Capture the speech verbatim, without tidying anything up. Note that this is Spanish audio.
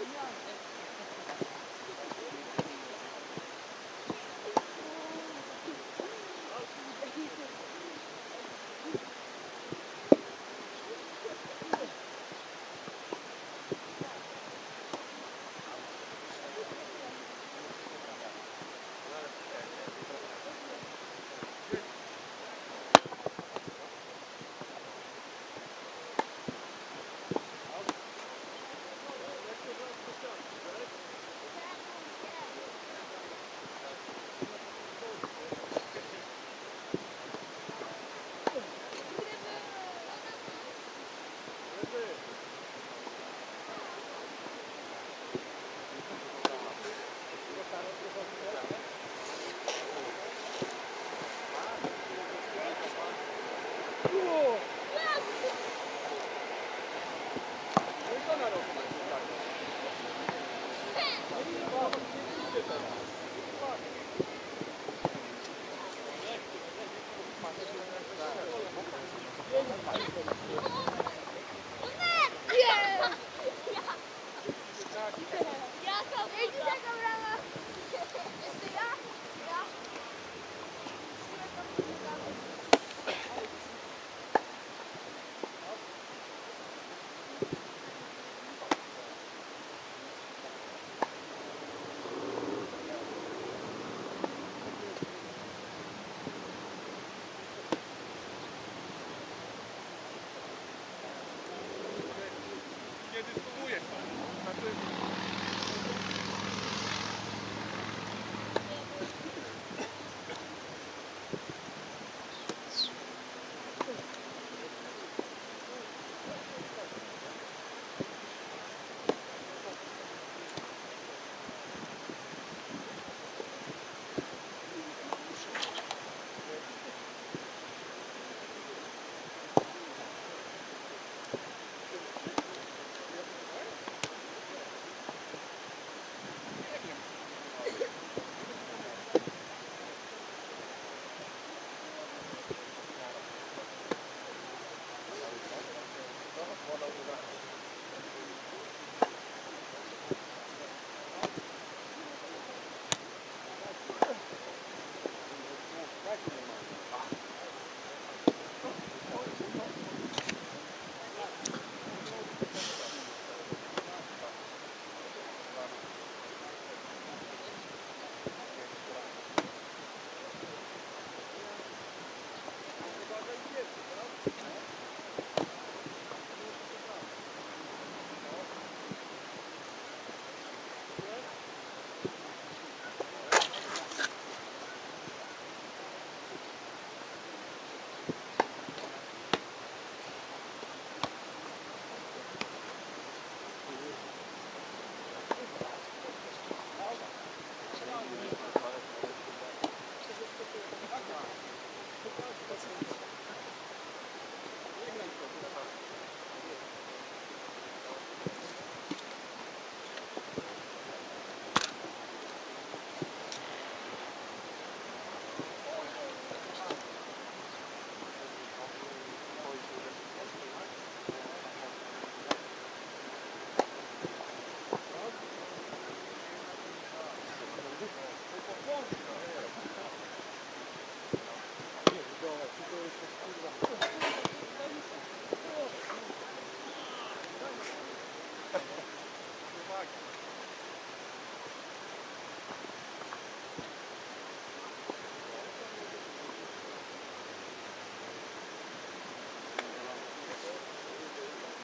Yeah.